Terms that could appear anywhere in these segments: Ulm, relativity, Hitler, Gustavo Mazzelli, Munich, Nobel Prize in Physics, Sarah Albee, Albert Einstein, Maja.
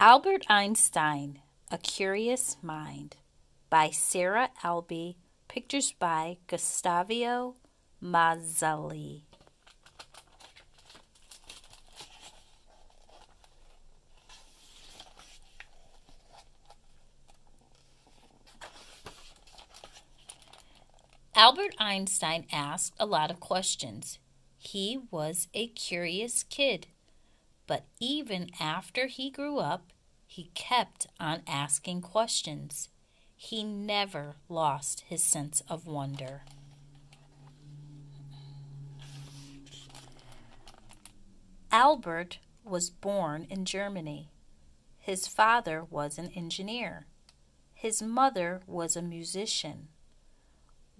Albert Einstein, A Curious Mind, by Sarah Albee, pictures by Gustavo Mazzelli. Albert Einstein asked a lot of questions. He was a curious kid. But even after he grew up, he kept on asking questions. He never lost his sense of wonder. Albert was born in Germany. His father was an engineer. His mother was a musician.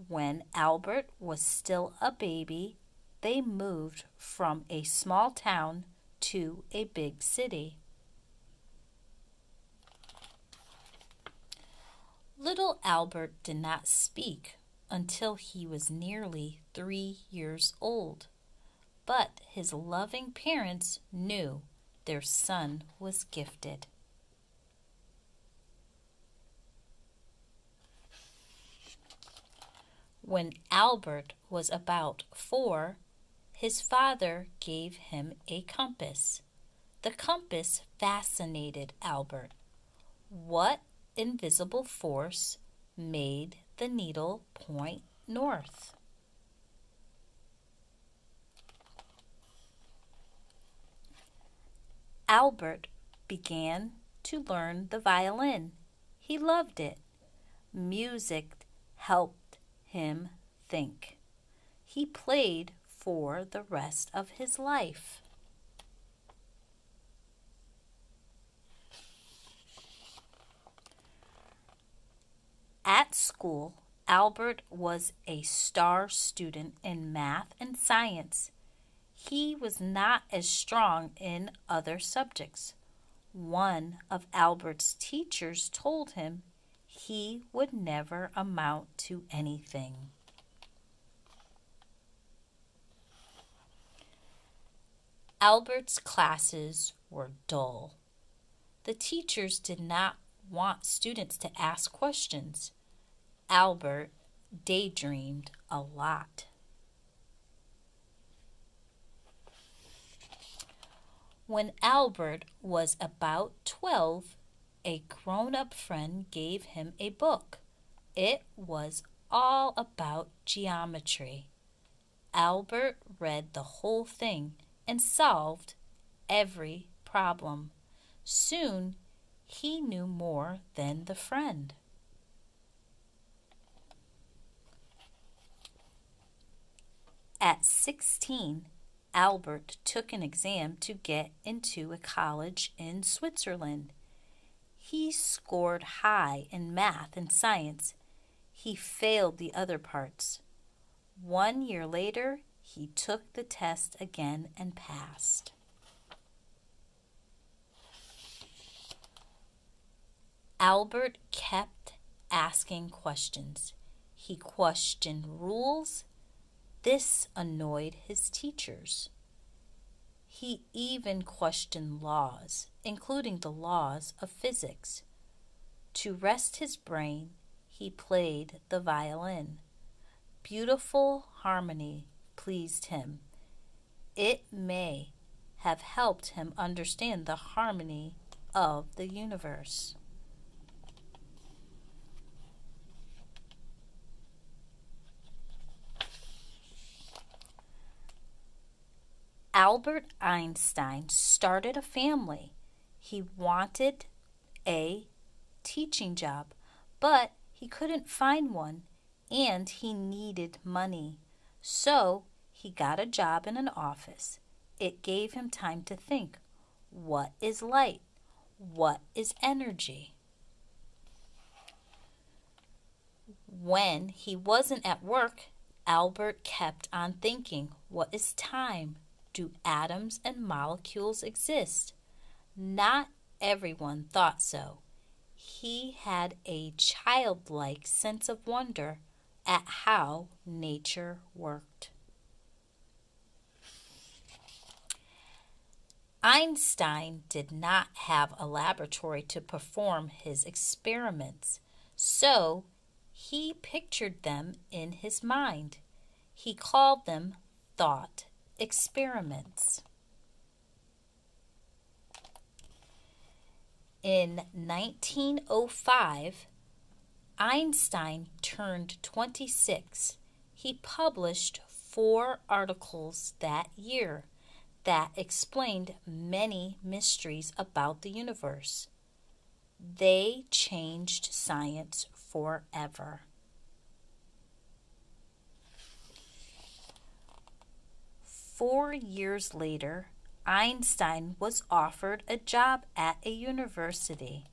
When Albert was still a baby, they moved from a small town to a big city. Little Albert did not speak until he was nearly 3 years old, but his loving parents knew their son was gifted. When Albert was about 4, his father gave him a compass. The compass fascinated Albert. What invisible force made the needle point north? Albert began to learn the violin. He loved it. Music helped him think. He played for the rest of his life. At school, Albert was a star student in math and science. He was not as strong in other subjects. One of Albert's teachers told him he would never amount to anything. Albert's classes were dull. The teachers did not want students to ask questions. Albert daydreamed a lot. When Albert was about 12, a grown-up friend gave him a book. It was all about geometry. Albert read the whole thing and solved every problem. Soon, he knew more than the friend. At 16, Albert took an exam to get into a college in Switzerland. He scored high in math and science. He failed the other parts. 1 year later, he took the test again and passed. Albert kept asking questions. He questioned rules. This annoyed his teachers. He even questioned laws, including the laws of physics. To rest his brain, he played the violin. Beautiful harmony pleased him. It may have helped him understand the harmony of the universe. Albert Einstein started a family. He wanted a teaching job, but he couldn't find one, and he needed money. So he got a job in an office. It gave him time to think. What is light? What is energy? When he wasn't at work, Albert kept on thinking, what is time? Do atoms and molecules exist? Not everyone thought so. He had a childlike sense of wonder at how nature worked. Einstein did not have a laboratory to perform his experiments, so he pictured them in his mind. He called them thought experiments. In 1905, Einstein turned 26. He published 4 articles that year that explained many mysteries about the universe. They changed science forever. Four years later, Einstein was offered a job at a university.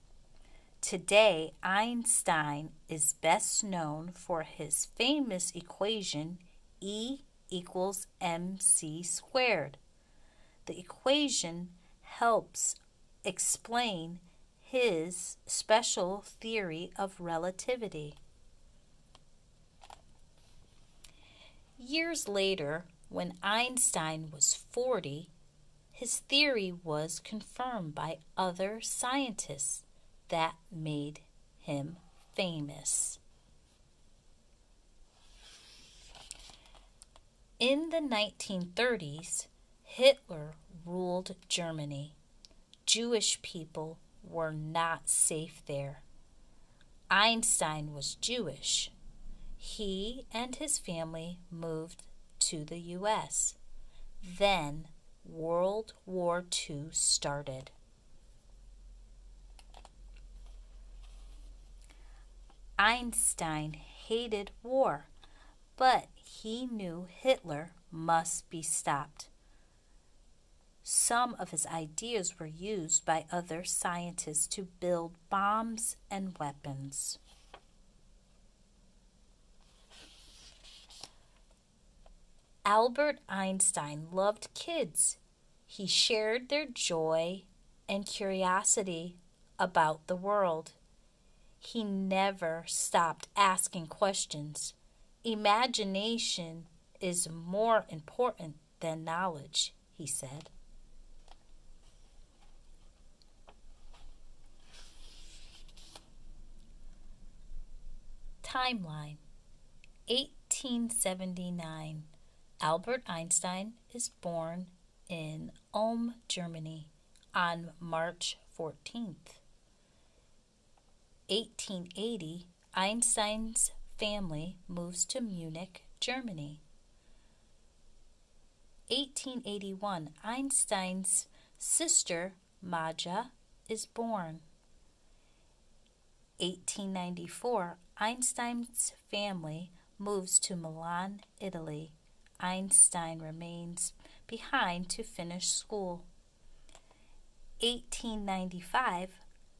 Today, Einstein is best known for his famous equation E = mc². The equation helps explain his special theory of relativity. Years later, when Einstein was 40, his theory was confirmed by other scientists that made him famous. In the 1930s, Hitler ruled Germany. Jewish people were not safe there. Einstein was Jewish. He and his family moved to the U.S. Then World War II started. Einstein hated war, but he knew Hitler must be stopped. Some of his ideas were used by other scientists to build bombs and weapons. Albert Einstein loved kids. He shared their joy and curiosity about the world. He never stopped asking questions. Imagination is more important than knowledge, he said. Timeline. 1879. Albert Einstein is born in Ulm, Germany on March 14th. 1880, Einstein's family moves to Munich, Germany. 1881, Einstein's sister, Maja, is born. 1894, Einstein's family moves to Milan, Italy. Einstein remains behind to finish school. 1895,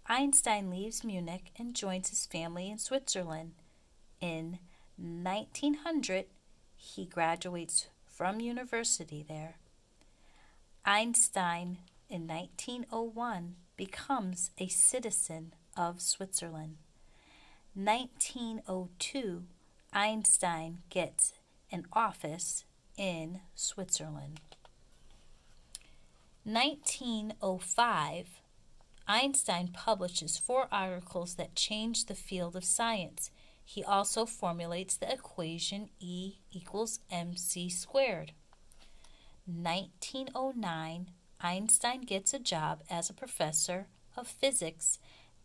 Einstein leaves Munich and joins his family in Switzerland. In 1900, he graduates from university there. Einstein, in 1901, becomes a citizen of Switzerland. 1902, Einstein gets an office in Switzerland. 1905, Einstein publishes 4 articles that change the field of science. He also formulates the equation E = mc². 1909, Einstein gets a job as a professor of physics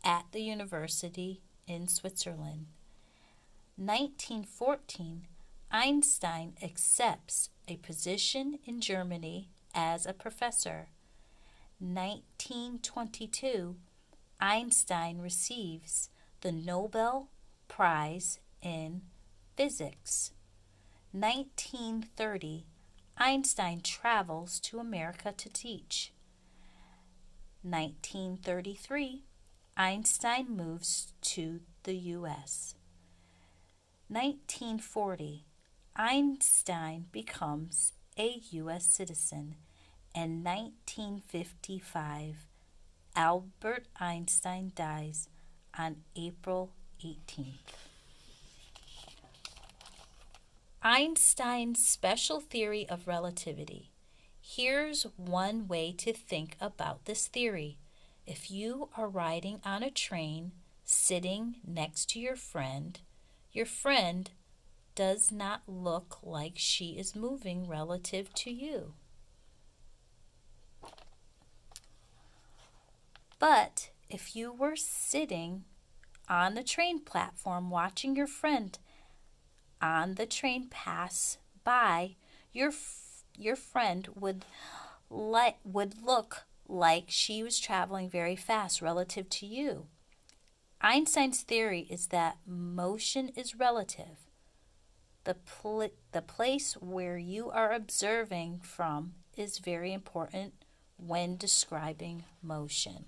at the university in Switzerland. 1914, Einstein accepts a position in Germany as a professor. 1922, Einstein receives the Nobel Prize in Physics. 1930, Einstein travels to America to teach. 1933, Einstein moves to the U.S. 1940, Einstein becomes a U.S. citizen, and 1955, Albert Einstein dies on April 18th. Einstein's special theory of relativity. Here's one way to think about this theory. If you are riding on a train, sitting next to your friend does not look like she is moving relative to you. But if you were sitting on the train platform watching your friend on the train pass by, your friend would look like she was traveling very fast relative to you. Einstein's theory is that motion is relative. The place where you are observing from is very important when describing motion.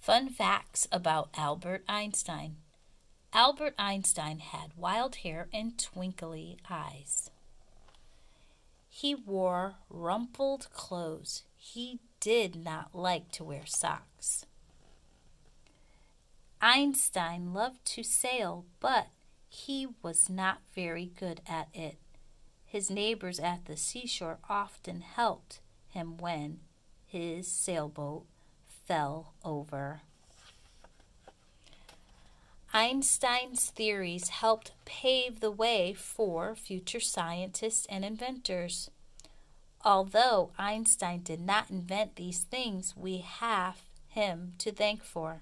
Fun facts about Albert Einstein. Albert Einstein had wild hair and twinkly eyes. He wore rumpled clothes. He did not like to wear socks. Einstein loved to sail, but he was not very good at it. His neighbors at the seashore often helped him when his sailboat fell over. Einstein's theories helped pave the way for future scientists and inventors. Although Einstein did not invent these things, we have him to thank for.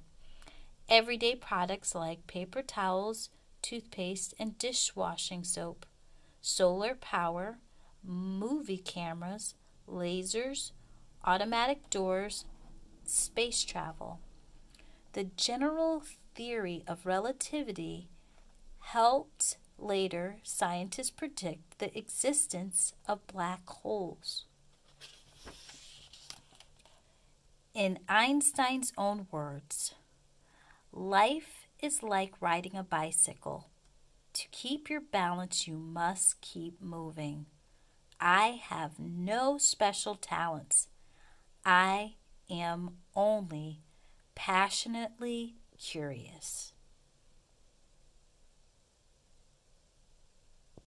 Everyday products like paper towels, toothpaste, and dishwashing soap, solar power, movie cameras, lasers, automatic doors, space travel. The general theory of relativity helped later scientists predict the existence of black holes. In Einstein's own words, "Life is like riding a bicycle. To keep your balance, you must keep moving. I have no special talents. I am only passionately curious."